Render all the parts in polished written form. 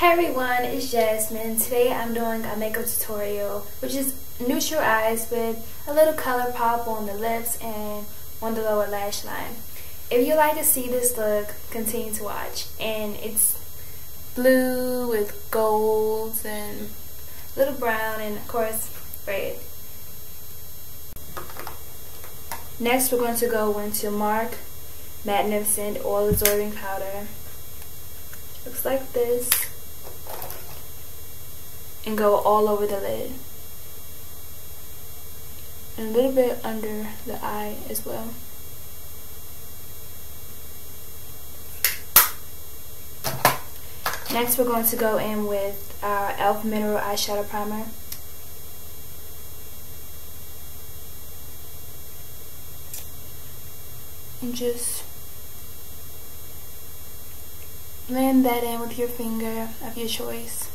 Hey everyone, it's Jasmine. Today I'm doing a makeup tutorial, which is neutral eyes with a little color pop on the lips and on the lower lash line. If you like to see this look, continue to watch. And it's blue with golds and a little brown and of course red. Next we're going to go into Mark Matte-nificient Oil Absorbing Powder. Looks like this. And go all over the lid and a little bit under the eye as well. Next we're going to go in with our Elf mineral eyeshadow primer. And just blend that in with your finger of your choice.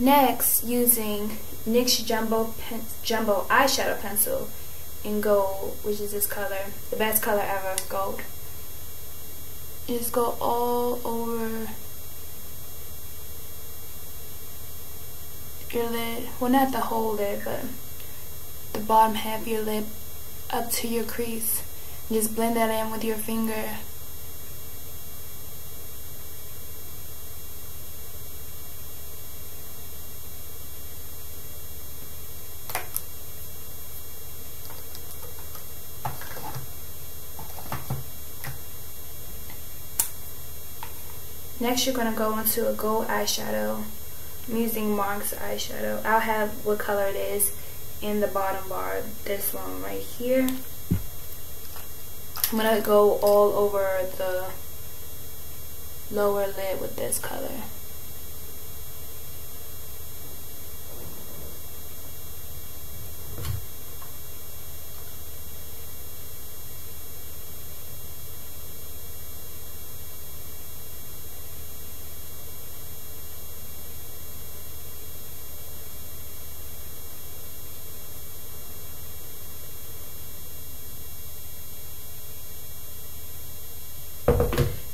Next, using NYX Jumbo Eyeshadow Pencil in gold, which is this color, the best color ever, gold. Just go all over your lid, well not the whole lid, but the bottom half of your lid up to your crease. Just blend that in with your finger. Next, you're going to go into a gold eyeshadow. I'm using Mark's eyeshadow. I'll have what color it is in the bottom bar, this one right here. I'm going to go all over the lower lid with this color.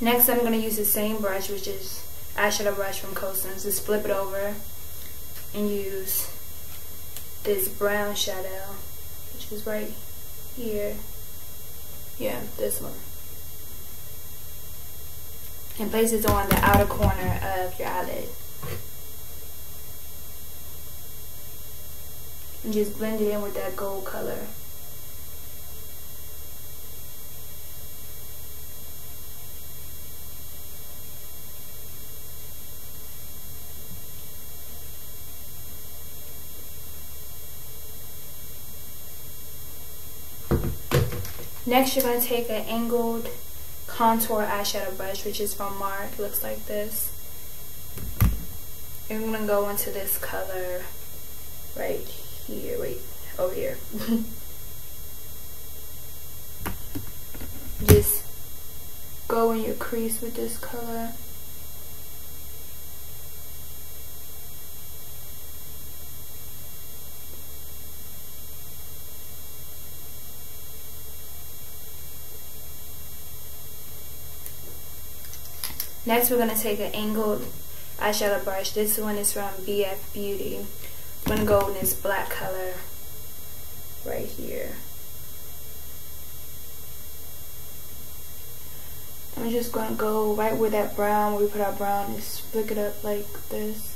Next, I'm going to use the same brush, which is eyeshadow brush from Coastal Scents. Just flip it over and use this brown shadow, which is right here. Yeah, this one. And place it on the outer corner of your eyelid. And just blend it in with that gold color. Next, you're going to take an angled contour eyeshadow brush, which is from Mark. Looks like this. And I'm going to go into this color right here. Wait, over here. Just go in your crease with this color. Next, we're going to take an angled eyeshadow brush. This one is from BF Beauty. I'm going to go in this black color right here. I'm just going to go right where that brown, where we put our brown, just flick it up like this.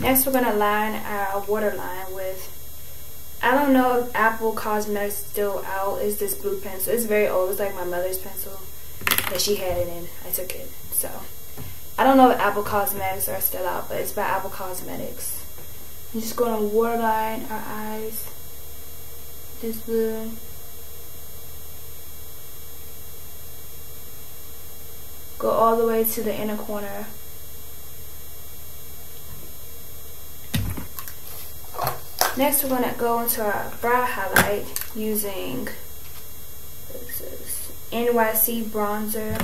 Next, we're going to line our waterline with, I don't know if Apple Cosmetics is still out, is this blue pencil. It's very old. It's like my mother's pencil that she had it in. I took it. So, I don't know if Apple Cosmetics are still out, but it's by Apple Cosmetics. I'm just going to waterline our eyes with this blue. Go all the way to the inner corner. Next, we're going to go into our brow highlight using this is NYC Bronzer,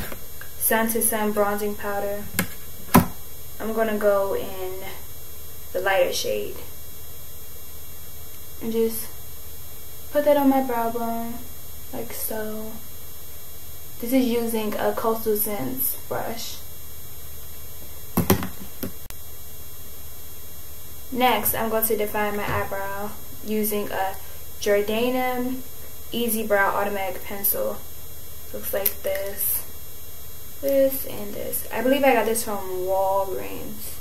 Sun to Sun Bronzing Powder. I'm going to go in the lighter shade and just put that on my brow bone like so. This is using a Coastal Scents brush. Next, I'm going to define my eyebrow using a Jordana Easy Brow Automatic Pencil. Looks like this, this, and this. I believe I got this from Walgreens.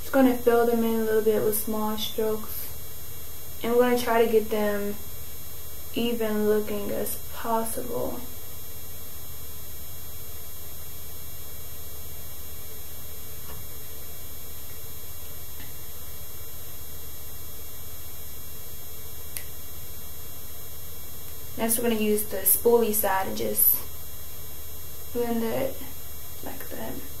Just going to fill them in a little bit with small strokes. And we're going to try to get them even looking as possible. Next, we're going to use the spoolie side and just blend it like that.